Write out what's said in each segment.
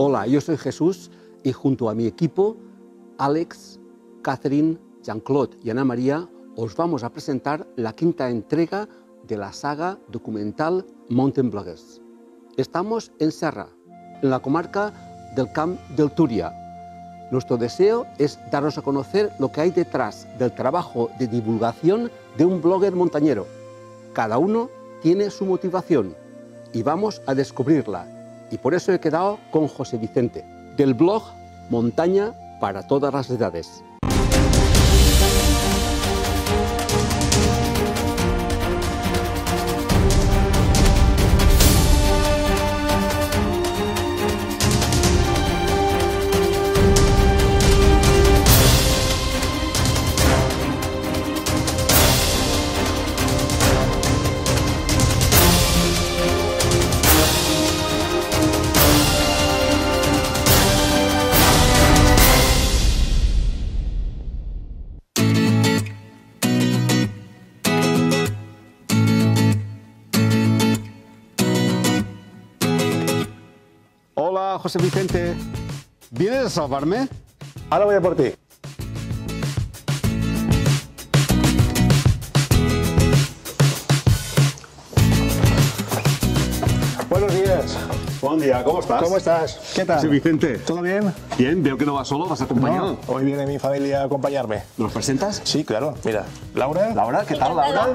Hola, yo soy Jesús y junto a mi equipo, Alex, Catherine, Jean-Claude y Ana María, os vamos a presentar la quinta entrega de la saga documental Mountain Bloggers. Estamos en Serra, en la comarca del Camp del Turia. Nuestro deseo es daros a conocer lo que hay detrás del trabajo de divulgación de un blogger montañero. Cada uno tiene su motivación y vamos a descubrirla. Y por eso he quedado con José Vicente, del blog Montaña para todas las edades. José Vicente, ¿vienes a salvarme? Ahora voy a por ti. Buenos días. Buen día, ¿cómo estás? ¿Cómo estás? ¿Qué tal? José Vicente. ¿Todo bien? Bien, veo que no vas solo, vas acompañado. No, hoy viene mi familia a acompañarme. ¿Nos presentas? Sí, claro. Mira, Laura. Laura, ¿qué tal, Laura?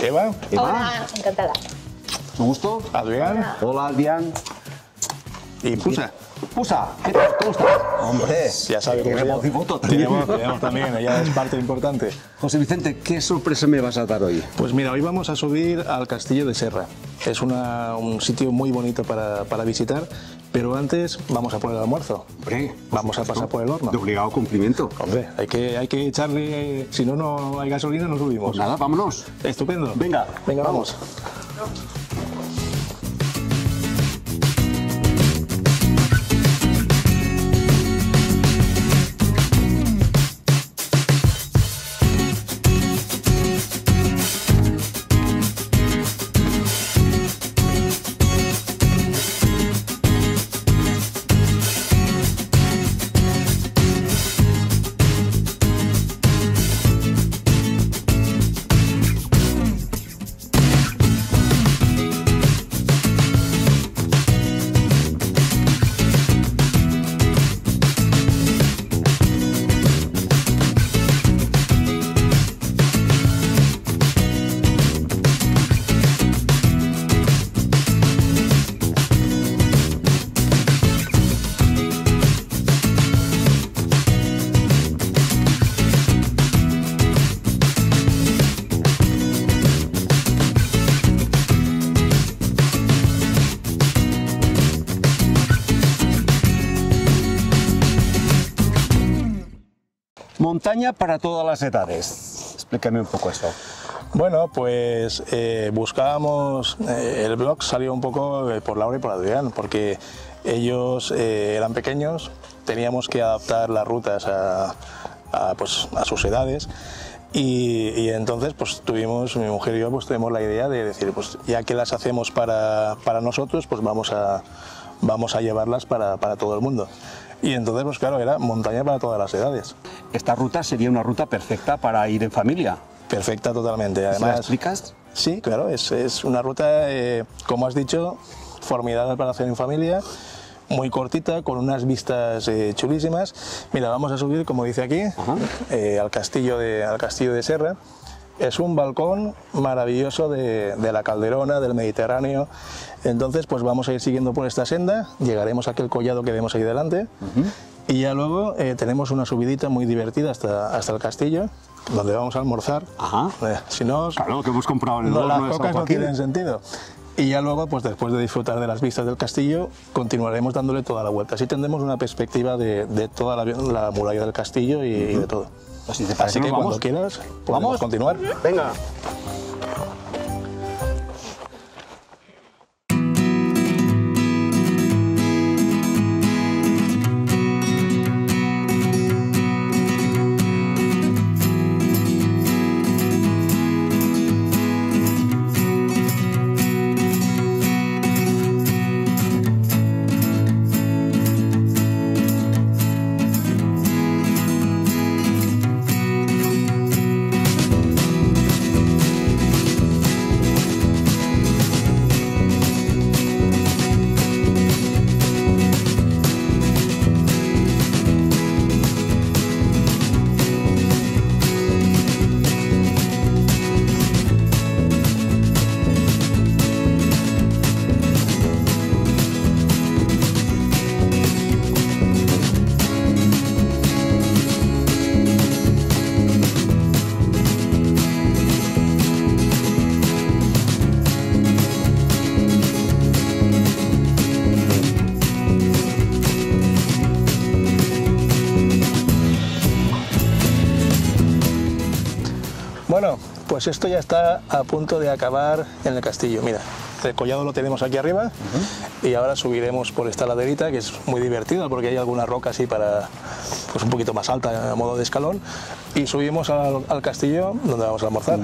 Eva. Eva. Hola, encantada. Un gusto. Adrián. Hola, Adrián. Y Pusa. Pusa, ¿qué tal? ¿Cómo estás? Hombre, ya sabes que tenemos también, ella es parte importante. José Vicente, ¿qué sorpresa me vas a dar hoy? Pues mira, hoy vamos a subir al Castillo de Serra. Es un sitio muy bonito para visitar, pero antes vamos a por el almuerzo. Hombre, vamos a pasar por el horno. De obligado cumplimiento. Hombre, hay que echarle, si no, no hay gasolina, no subimos. Pues nada, vámonos. Estupendo. Venga, venga, vamos. Montaña para todas las edades. Explícame un poco eso. Bueno, pues buscábamos, el blog salió un poco por Laura y por Adrián, porque ellos eran pequeños, teníamos que adaptar las rutas a sus edades y entonces pues tuvimos, mi mujer y yo pues tuvimos la idea de decir, pues ya que las hacemos para nosotros, pues vamos a llevarlas para todo el mundo. Y entonces, pues claro, era montaña para todas las edades. Esta ruta sería una ruta perfecta para ir en familia. Perfecta totalmente. Además, ¿se la explicas? Sí, claro, es una ruta, como has dicho, formidable para hacer en familia, muy cortita, con unas vistas chulísimas. Mira, vamos a subir, como dice aquí, al castillo de Serra. Es un balcón maravilloso de la calderona, del Mediterráneo. Entonces, pues vamos a ir siguiendo por esta senda, llegaremos a aquel collado que vemos ahí delante y ya luego tenemos una subidita muy divertida hasta el castillo, donde vamos a almorzar. Ajá. Si no, claro, que hemos comprado en el horno, las cocas no tienen sentido. Y ya luego, pues después de disfrutar de las vistas del castillo, continuaremos dándole toda la vuelta. Así tendremos una perspectiva de toda la muralla del castillo y de todo. Pues si te parece, así que cuando quieras, podemos continuar. Venga. Pues esto ya está a punto de acabar en el castillo. Mira, el collado lo tenemos aquí arriba, y ahora subiremos por esta laderita, que es muy divertida porque hay alguna roca así para, pues, un poquito más alta a modo de escalón, y subimos al castillo donde vamos a almorzar.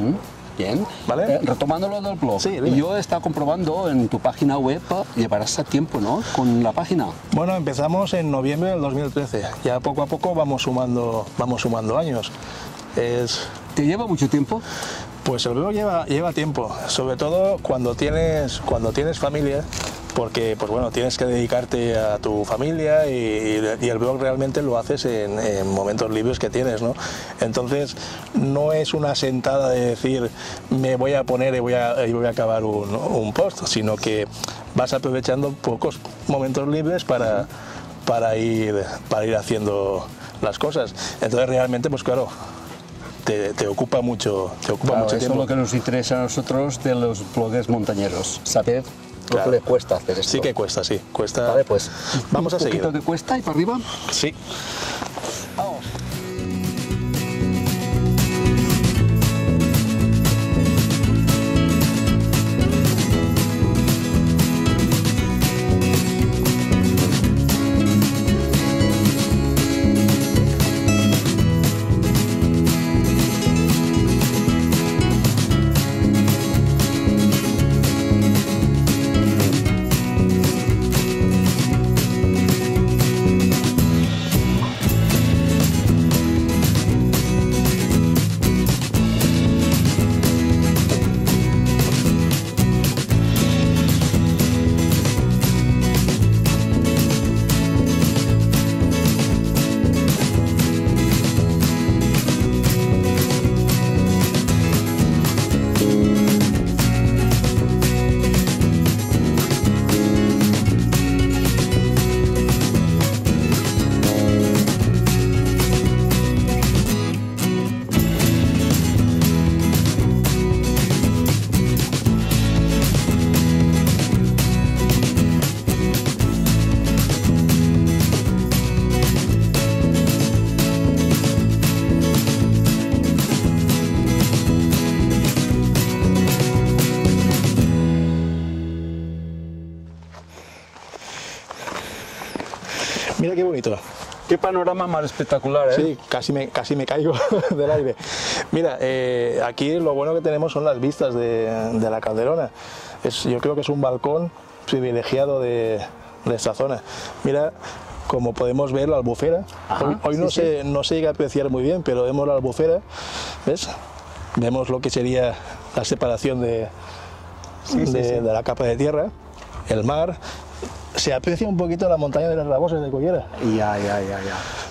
Bien, ¿vale? Retomando lo del blog, yo estaba comprobando en tu página web, llevarás a tiempo, ¿no?, con la página. Bueno, empezamos en noviembre del 2013, ya poco a poco vamos sumando años. ¿Te lleva mucho tiempo? Pues el blog lleva tiempo, sobre todo cuando tienes familia, porque, pues bueno, tienes que dedicarte a tu familia y el blog realmente lo haces en momentos libres que tienes, ¿no? Entonces no es una sentada de decir me voy a poner y voy a acabar un post, sino que vas aprovechando pocos momentos libres para ir haciendo las cosas. Entonces realmente, pues claro, te ocupa mucho tiempo. Eso es lo que nos interesa a nosotros de los bloggers montañeros, saber. Claro. ¿Le cuesta hacer esto? Sí que cuesta, sí. Cuesta. Vale, pues vamos a seguir. ¿Un poquito de cuesta y para arriba? Sí. Vamos. Mira qué bonito. Qué panorama más espectacular, ¿eh? Sí, casi me caigo del aire. Mira, aquí lo bueno que tenemos son las vistas de la calderona. Yo creo que es un balcón privilegiado de esta zona. Mira, como podemos ver, la albufera. Ajá, hoy no se llega a apreciar muy bien, pero vemos la albufera. ¿Ves? Vemos lo que sería la separación de la capa de tierra, el mar. Se aprecia un poquito la montaña de las Rabosas de Cullera. Ya.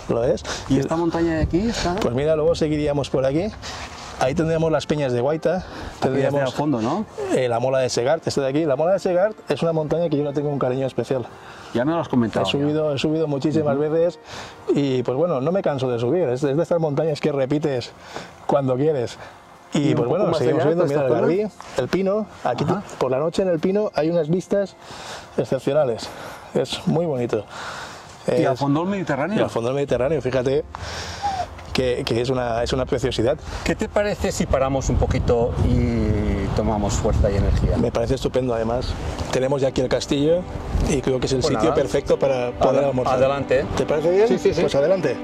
¿Lo ves? ¿Y esta montaña de aquí? ¿Sabes? Pues mira, luego seguiríamos por aquí. Ahí tendríamos las Peñas de Guaita. Tendríamos al fondo, ¿no? La Mola de Segart, esta de aquí. La Mola de Segart es una montaña que yo le tengo un cariño especial. Ya me lo has comentado. He subido muchísimas veces y, pues bueno, no me canso de subir. Es de estas montañas que repites cuando quieres. Y pues bueno, seguimos viendo, mira, el Garbí, el Pino. Aquí por la noche en el Pino hay unas vistas excepcionales. Es muy bonito. Y al fondo del Mediterráneo. Y al fondo del Mediterráneo, fíjate que es una preciosidad. ¿Qué te parece si paramos un poquito y tomamos fuerza y energía? Me parece estupendo, además. Tenemos ya aquí el castillo y creo que es el sitio perfecto para poder almorzar. Adelante. ¿Te parece bien? Sí. Pues adelante.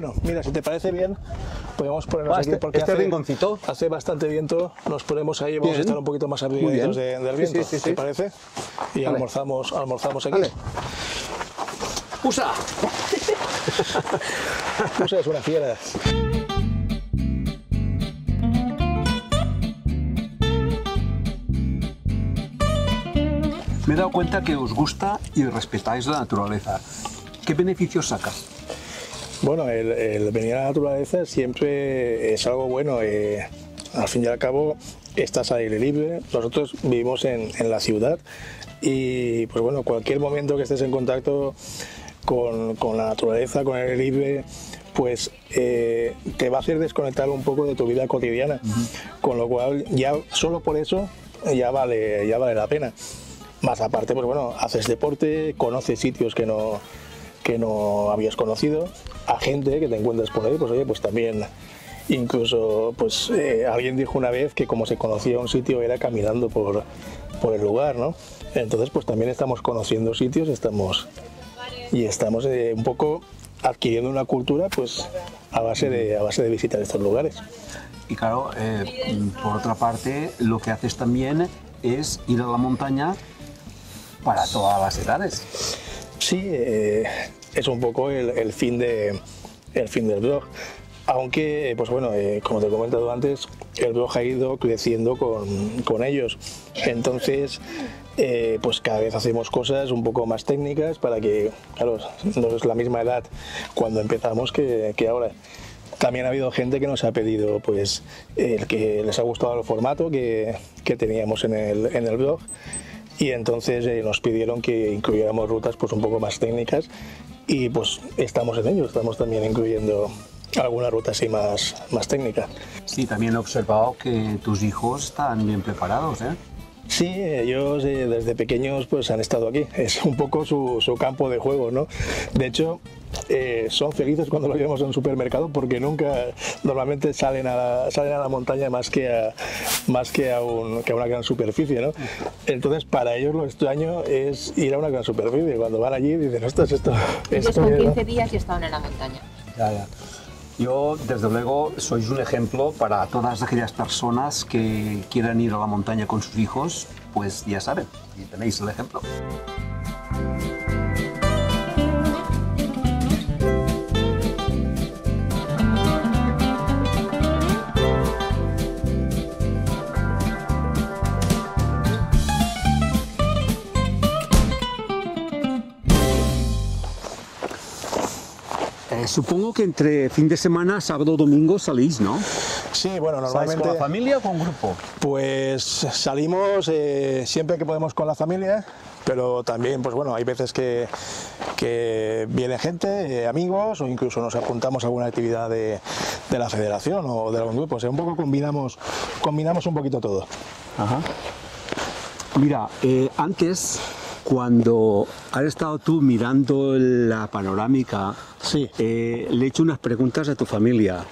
Bueno, mira, si te parece bien, podemos ponernos aquí porque este rinconcito hace bastante viento, nos ponemos ahí, vamos a estar un poquito más abrigaditos del viento, ¿te parece? Y almorzamos aquí. Vale. ¡Pusa! Pusa es una fiera. Me he dado cuenta que os gusta y respetáis la naturaleza. ¿Qué beneficios sacas? Bueno, el venir a la naturaleza siempre es algo bueno. Al fin y al cabo, estás al aire libre. Nosotros vivimos en la ciudad y, pues bueno, cualquier momento que estés en contacto con la naturaleza, con el aire libre, pues te va a hacer desconectar un poco de tu vida cotidiana. Con lo cual, ya solo por eso ya vale la pena. Más aparte, pues bueno, haces deporte, conoces sitios que no habías conocido, a gente que te encuentras por ahí, pues oye, pues también, incluso, pues alguien dijo una vez que como se conocía un sitio era caminando por el lugar, ¿no? Entonces, pues también estamos conociendo sitios, estamos un poco adquiriendo una cultura, pues a base de visitar estos lugares. Y claro, por otra parte, lo que haces también es ir a la montaña para todas las edades. Sí, es un poco el fin del blog, aunque, pues bueno, como te he comentado antes, el blog ha ido creciendo con ellos, entonces pues cada vez hacemos cosas un poco más técnicas para que, claro, no es la misma edad cuando empezamos que ahora. También ha habido gente que nos ha pedido, pues, el que les ha gustado el formato que teníamos en el blog, y entonces nos pidieron que incluyéramos rutas pues un poco más técnicas, y pues estamos en ello, estamos también incluyendo alguna ruta así más técnica. Sí, también he observado que tus hijos están bien preparados, ¿eh? Sí, ellos desde pequeños pues han estado aquí, es un poco su campo de juego, ¿no? De hecho, son felices cuando lo llevamos a un supermercado porque nunca, normalmente salen a la montaña más que a una gran superficie, ¿no? Entonces para ellos lo extraño es ir a una gran superficie. Cuando van allí dicen, ostras, esto con 15 días y estaban en la montaña. Ya. Yo, desde luego, sois un ejemplo para todas aquellas personas que quieran ir a la montaña con sus hijos, pues ya saben, y tenéis el ejemplo. Supongo que entre fin de semana, sábado, domingo salís, ¿no? Sí, bueno, normalmente... ¿Salís con la familia o con grupo? Pues salimos siempre que podemos con la familia, pero también, pues bueno, hay veces que viene gente, amigos, o incluso nos apuntamos a alguna actividad de la federación o de algún grupo. O sea, un poco combinamos un poquito todo. Ajá. Mira, antes... Cuando has estado tú mirando la panorámica, sí. Le he hecho unas preguntas a tu familia.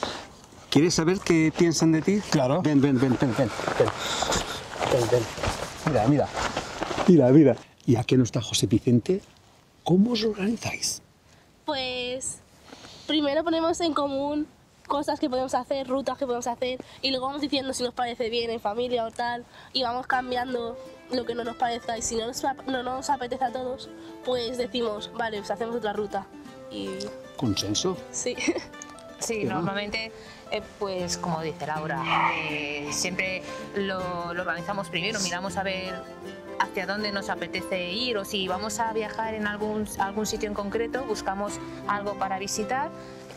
¿Quieres saber qué piensan de ti? Claro. Ven. Mira. ¿Y aquí no está José Vicente? ¿Cómo os organizáis? Pues primero ponemos en común cosas que podemos hacer, rutas que podemos hacer, y luego vamos diciendo si nos parece bien en familia o tal, y vamos cambiando lo que no nos parezca, y si no nos apetece a todos, pues decimos, vale, pues hacemos otra ruta. Y... ¿Consenso? Sí. Sí, normalmente, pues como dice Laura, siempre lo organizamos primero, miramos a ver hacia dónde nos apetece ir, o si vamos a viajar en algún sitio en concreto, buscamos algo para visitar.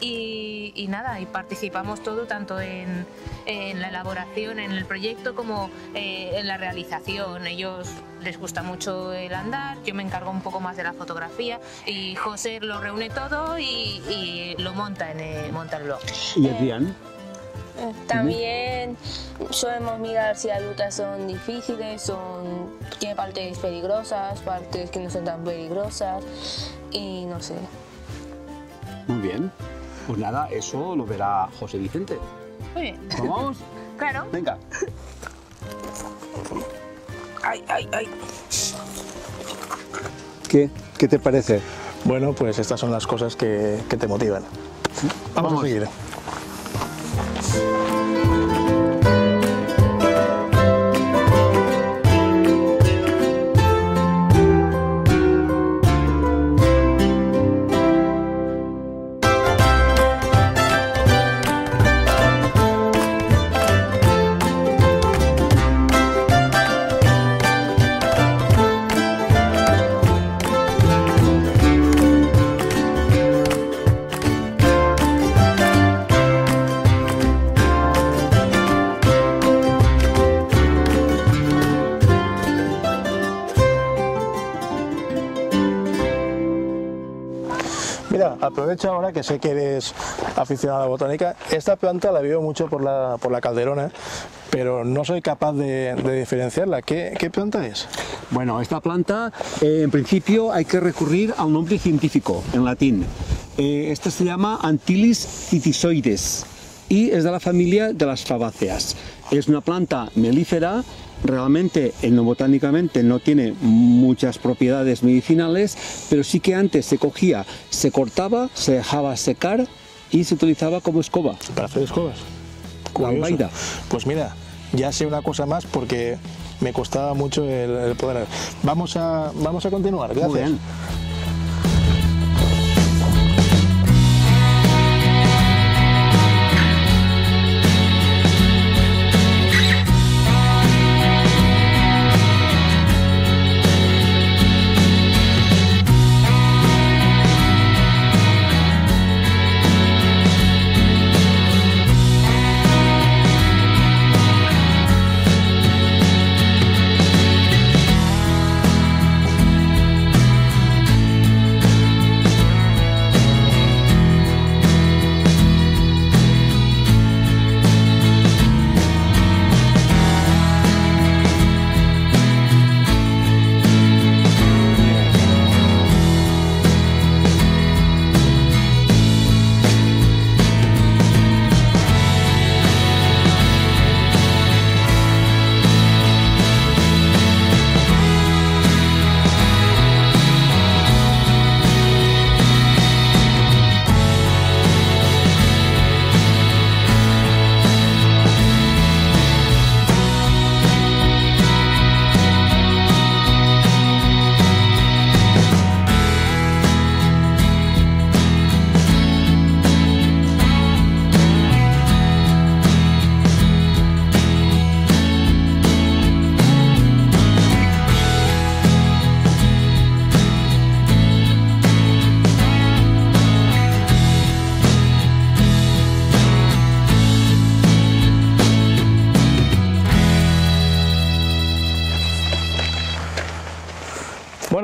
Y nada, y participamos todo, tanto en la elaboración, en el proyecto, como en la realización. Ellos les gusta mucho el andar, yo me encargo un poco más de la fotografía, y José lo reúne todo y lo monta el blog. ¿Y Adrián? También solemos mirar si las rutas son difíciles, qué partes peligrosas, partes que no son tan peligrosas, y no sé. Muy bien. Pues nada, eso lo verá José Vicente. Muy bien. ¿Nos vamos? Claro. Venga. Ay. ¿Qué te parece? Bueno, pues estas son las cosas que te motivan. Vamos a seguir. Aprovecho ahora que sé que eres aficionado a la botánica. Esta planta la veo mucho por la calderona, pero no soy capaz de diferenciarla. ¿Qué planta es? Bueno, esta planta en principio hay que recurrir al nombre científico en latín. Esta se llama Antyllis cytisoides y es de la familia de las fabáceas. Es una planta melífera. Realmente, etnobotánicamente, no tiene muchas propiedades medicinales, pero sí que antes se cogía, se cortaba, se dejaba secar y se utilizaba como escoba. ¿Para hacer escobas? Guaita. Pues mira, ya sé una cosa más porque me costaba mucho el poder. Vamos a continuar, gracias. Muy bien.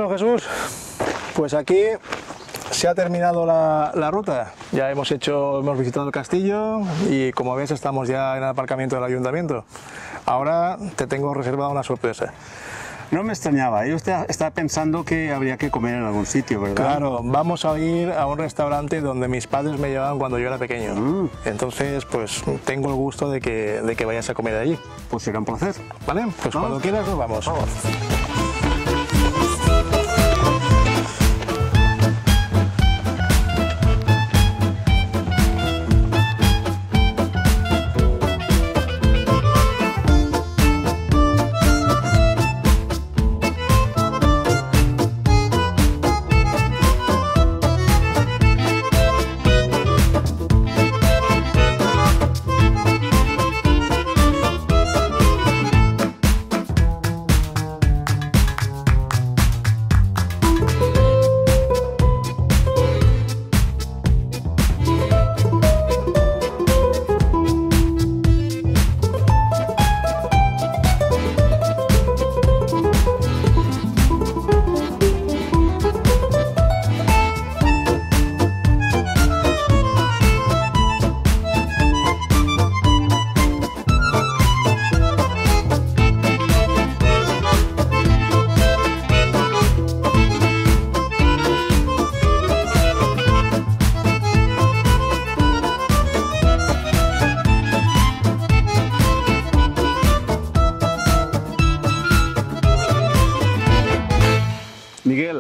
Jesús, pues aquí se ha terminado la ruta. Ya hemos visitado el castillo y, como ves, estamos ya en el aparcamiento del ayuntamiento. Ahora te tengo reservada una sorpresa. No me extrañaba, yo estaba pensando que habría que comer en algún sitio, ¿verdad? Claro, vamos a ir a un restaurante donde mis padres me llevaban cuando yo era pequeño. Entonces, pues tengo el gusto de que vayas a comer allí. Pues será un placer. Vale, pues ¿vamos? Cuando quieras nos vamos.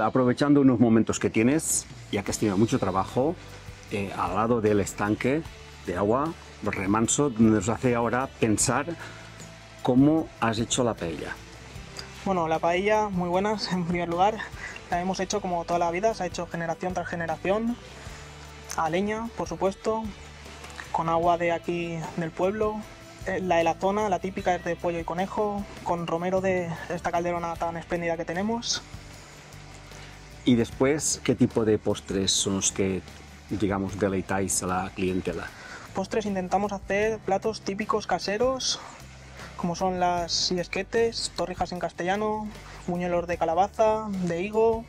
Aprovechando unos momentos que tienes, ya que has tenido mucho trabajo, al lado del estanque de agua, remanso, donde nos hace ahora pensar cómo has hecho la paella. Bueno, la paella, muy buenas en primer lugar. La hemos hecho como toda la vida, se ha hecho generación tras generación, a leña, por supuesto, con agua de aquí del pueblo. La de la zona, la típica, es de pollo y conejo, con romero de esta calderona tan espléndida que tenemos. Y después, ¿qué tipo de postres son los que, digamos, deleitáis a la clientela? Postres intentamos hacer platos típicos caseros, como son las yesquetes, torrijas en castellano, buñuelos de calabaza, de higo.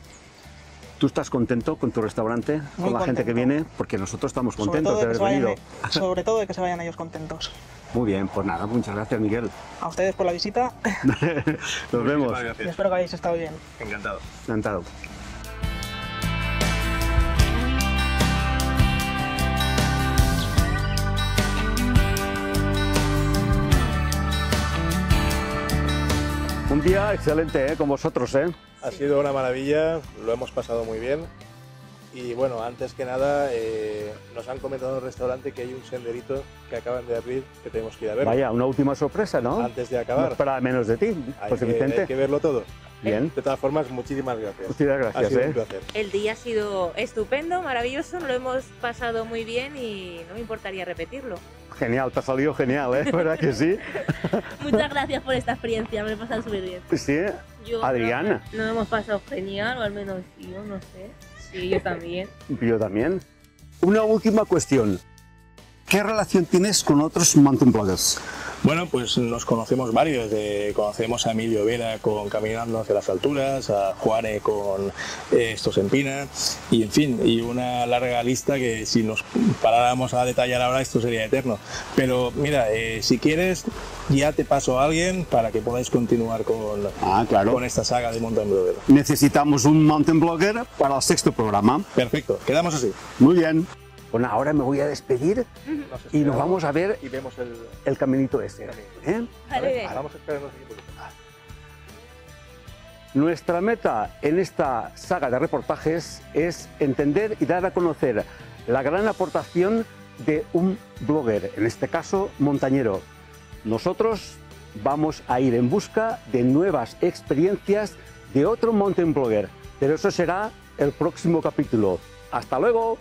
¿Tú estás contento con tu restaurante, con la gente que viene? Porque nosotros estamos contentos de haber venido. Sobre todo de que se vayan ellos contentos. Muy bien, pues nada, muchas gracias, Miguel. A ustedes por la visita. Nos vemos. Y espero que hayáis estado bien. Encantado. Encantado. Un día excelente, con vosotros, Ha sido una maravilla, lo hemos pasado muy bien. Y bueno, antes que nada, nos han comentado en el restaurante que hay un senderito que acaban de abrir que tenemos que ir a ver. Vaya, una última sorpresa, ¿no? Antes de acabar. No esperaba menos de ti, José Vicente. Hay que verlo todo. Bien. De todas formas, muchísimas gracias. Muchísimas gracias, ha sido un placer. El día ha sido estupendo, maravilloso, lo hemos pasado muy bien y no me importaría repetirlo. Genial, te ha salido genial, ¿Verdad que sí? Muchas gracias por esta experiencia, me he pasado súper bien. Sí, Adriana. Nos hemos pasado genial, o al menos yo, no sé. Sí, yo también. Yo también. Una última cuestión. ¿Qué relación tienes con otros mountain bloggers? Bueno, pues nos conocemos varios. Conocemos a Emilio Vera con Caminando hacia las alturas, a Juane con Estos en Pina, y en fin, y una larga lista que si nos paráramos a detallar ahora esto sería eterno. Pero mira, si quieres, ya te paso a alguien para que podáis continuar con, con esta saga de Mountain Blogger. Necesitamos un Mountain Blogger para el 6º programa. Perfecto, quedamos así. Muy bien. Bueno, ahora me voy a despedir y nos vamos a ver y vemos el caminito ese. Vamos a esperarnos aquí un poquito. Nuestra meta en esta saga de reportajes es entender y dar a conocer la gran aportación de un blogger, en este caso montañero. Nosotros vamos a ir en busca de nuevas experiencias de otro mountain blogger, pero eso será el próximo capítulo. ¡Hasta luego!